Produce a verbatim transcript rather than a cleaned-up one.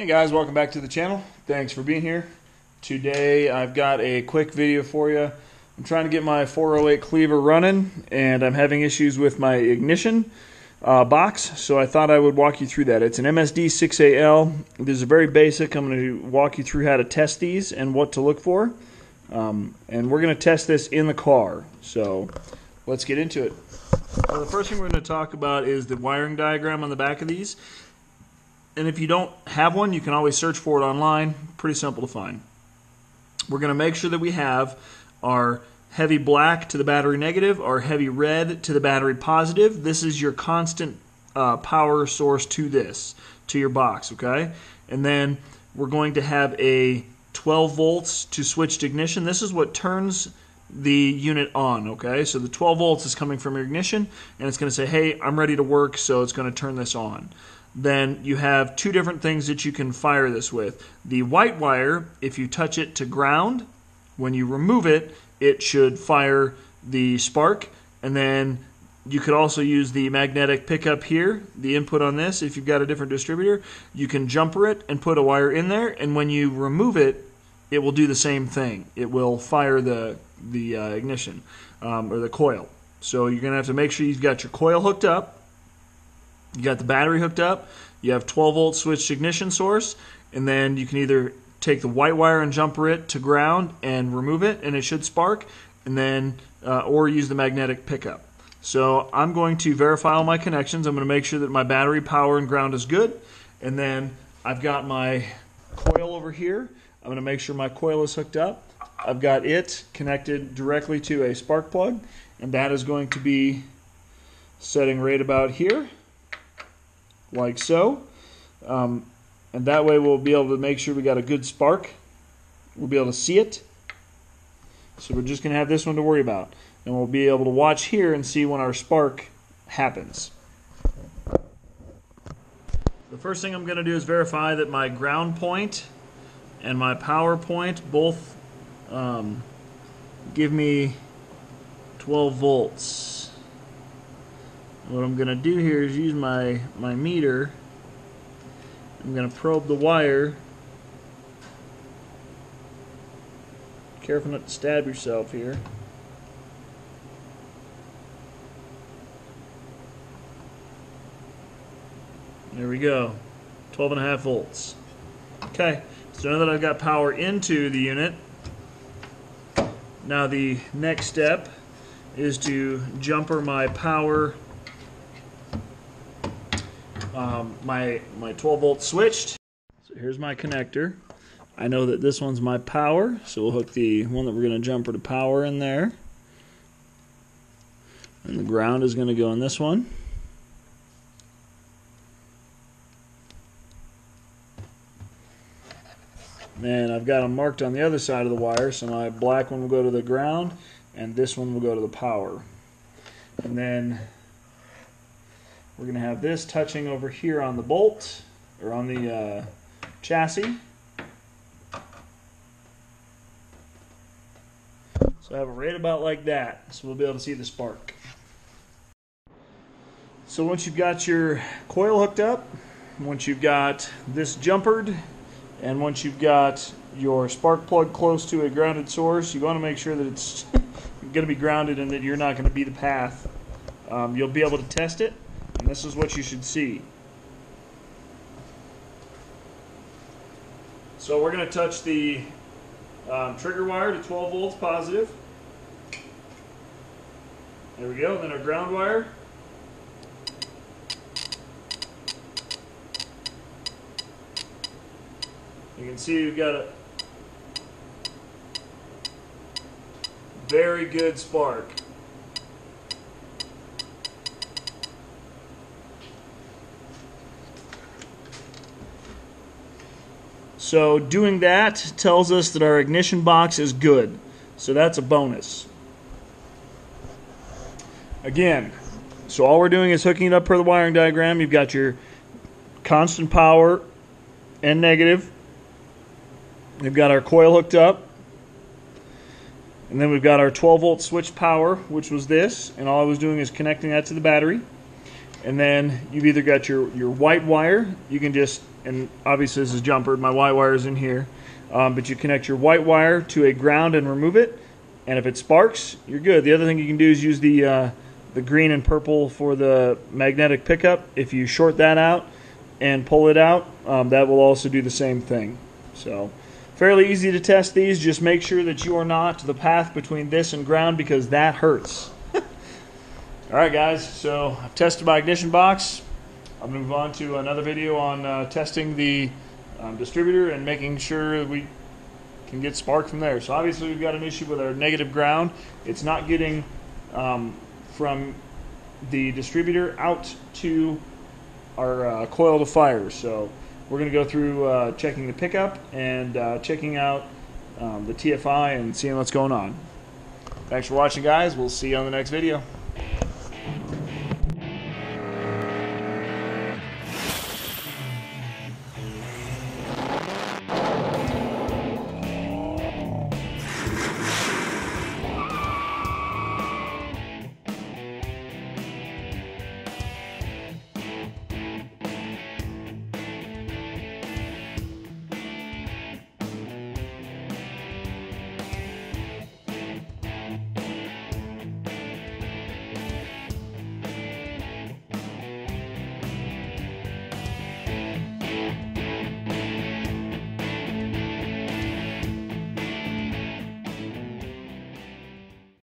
Hey guys, welcome back to the channel. Thanks for being here. Today I've got a quick video for you. I'm trying to get my four oh eight cleaver running and I'm having issues with my ignition uh, box, so I thought I would walk you through that. It's an M S D six A L. This is very basic. I'm going to walk you through how to test these and what to look for. Um, and we're going to test this in the car. So let's get into it. So the first thing we're going to talk about is the wiring diagram on the back of these. And if you don't have one, you can always search for it online. Pretty simple to find. We're going to make sure that we have our heavy black to the battery negative, our heavy red to the battery positive. This is your constant uh, power source to this, to your box, okay? And then we're going to have a twelve volts to switched ignition. This is what turns the unit on, okay? So the twelve volts is coming from your ignition, and it's going to say, hey, I'm ready to work, so it's going to turn this on. Then you have two different things that you can fire this with. The white wire, if you touch it to ground, when you remove it, it should fire the spark. And then you could also use the magnetic pickup here, the input on this. If you've got a different distributor, you can jumper it and put a wire in there. And when you remove it, it will do the same thing. It will fire the, the uh, ignition um, or the coil. So you're going to have to make sure you've got your coil hooked up. You got the battery hooked up, you have twelve volt switched ignition source, and then you can either take the white wire and jumper it to ground and remove it, and it should spark, and then uh, or use the magnetic pickup. So I'm going to verify all my connections. I'm going to make sure that my battery power and ground is good, and then I've got my coil over here. I'm going to make sure my coil is hooked up. I've got it connected directly to a spark plug, and that is going to be setting right about here. Like so, um, and that way we'll be able to make sure we got a good spark. We'll be able to see it, so we're just going to have this one to worry about, and we'll be able to watch here and see when our spark happens. The first thing I'm going to do is verify that my ground point and my power point both um, give me twelve volts. What I'm going to do here is use my, my meter. I'm going to probe the wire. Careful not to stab yourself here. There we go. twelve and a half volts. Okay, so now that I've got power into the unit, now the next step is to jumper my power. Um, my, my twelve volt switched. So here's my connector. I know that this one's my power, so we'll hook the one that we're going to jumper to power in there. And the ground is going to go in this one. And I've got them marked on the other side of the wire, so my black one will go to the ground, and this one will go to the power. And then we're going to have this touching over here on the bolt, or on the uh, chassis. So I have it right about like that, so we'll be able to see the spark. So once you've got your coil hooked up, once you've got this jumpered, and once you've got your spark plug close to a grounded source, you want to make sure that it's going to be grounded and that you're not going to be the path. Um, you'll be able to test it. And this is what you should see. So we're going to touch the um, trigger wire to twelve volts positive. There we go. And then our ground wire. You can see we've got a very good spark. So doing that tells us that our ignition box is good. So that's a bonus. Again, so all we're doing is hooking it up per the wiring diagram. You've got your constant power and negative. We've got our coil hooked up. And then we've got our twelve volt switch power, which was this. And all I was doing is connecting that to the battery. And then you've either got your, your white wire. You can just and obviously this is jumpered, my Y wire is in here, um, but you connect your white wire to a ground and remove it, and if it sparks, you're good. The other thing you can do is use the uh, the green and purple for the magnetic pickup. If you short that out and pull it out, um, that will also do the same thing. So fairly easy to test these. Just make sure that you are not the path between this and ground, because that hurts. Alright guys, so I've tested my ignition box. I'm going to move on to another video on uh, testing the um, distributor and making sure we can get spark from there. So obviously we've got an issue with our negative ground. It's not getting um, from the distributor out to our uh, coil to fire. So we're going to go through uh, checking the pickup and uh, checking out um, the T F I and seeing what's going on. Thanks for watching guys. We'll see you on the next video.